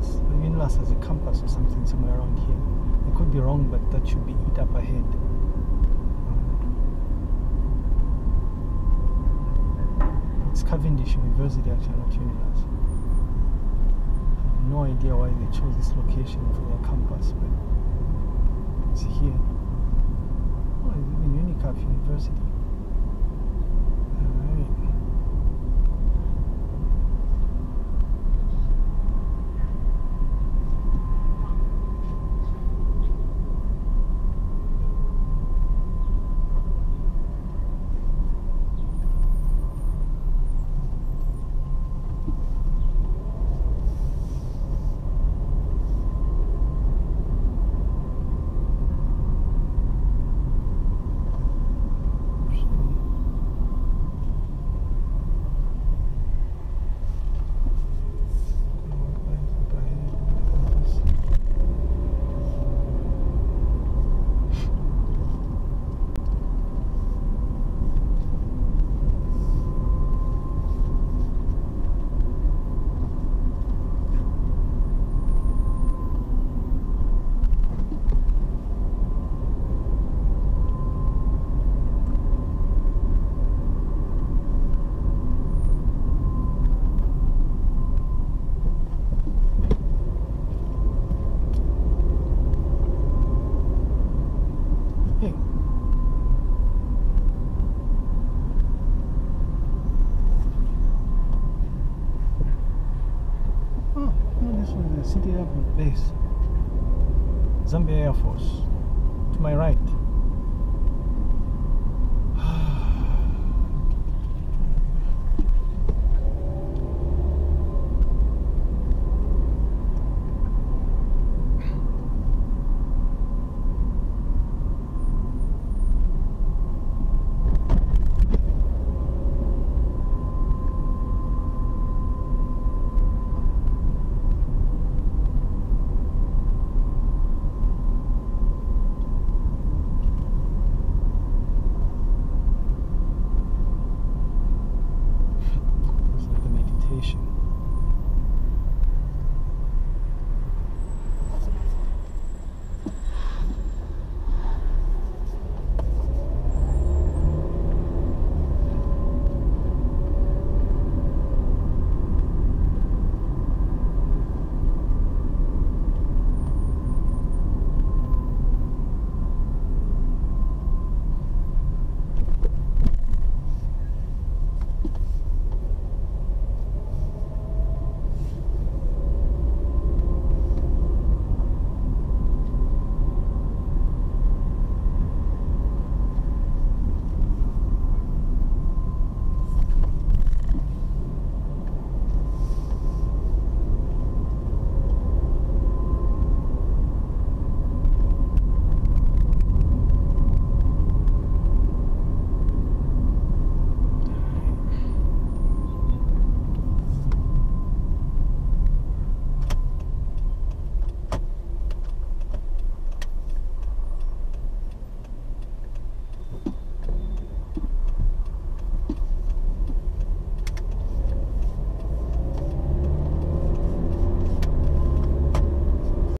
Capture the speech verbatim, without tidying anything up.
UNILUS. UNILUS has a campus or something somewhere around here. I could be wrong, but that should be it up ahead. It's Cavendish University, actually, not UNILUS. I have no idea why they chose this location for their campus, but it's here. Oh, it's even UNICAF University. City Air Base, Zambia Air Force, to my right.